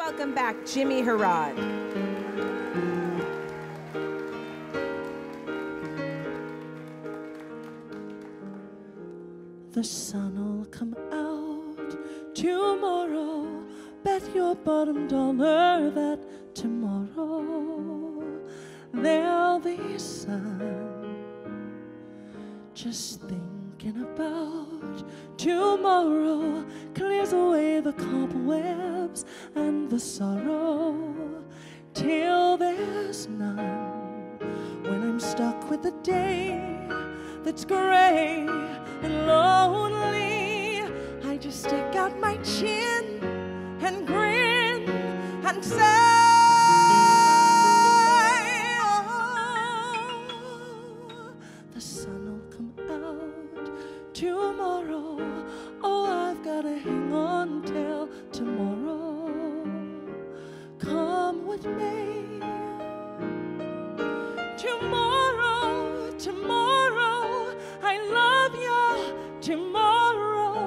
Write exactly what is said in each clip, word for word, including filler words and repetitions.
welcome back Jimmie Herrod. The sun'll come out tomorrow. Bet your bottom dollar that tomorrow there'll be sun. Just thinking about tomorrow clears away the cobwebs and the sorrow till there's none. When I'm stuck with the day that's gray and lonely, I just stick out my chin and grin and say, oh, the sun'll come out tomorrow. Oh, I've gotta hang on till tomorrow. Come with me tomorrow, tomorrow. Tomorrow,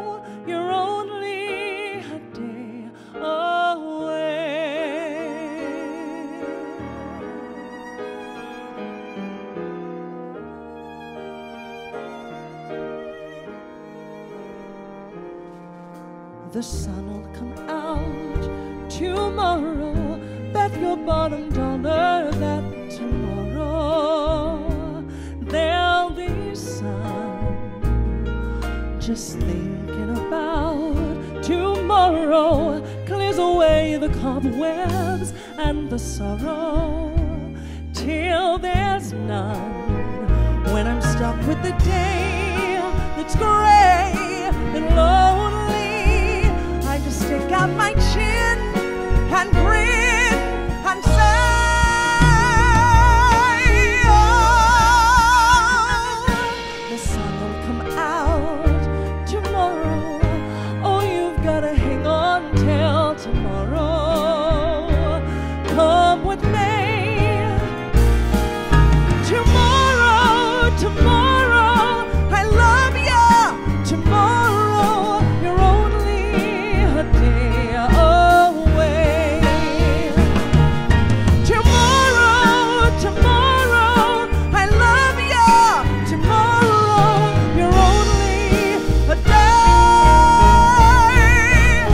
you're only a day away. The sun'll come out tomorrow. Bet your bottom dollar that tomorrow there'll be sun. Just thinking about tomorrow clears away the cobwebs and the sorrow till there's none. When I'm stuck with the day that's gray and lonely, I just stick out my chin and grin and say, tomorrow, I love you. Tomorrow, you're only a day away. Tomorrow, tomorrow, I love you. Tomorrow, you're only a day away.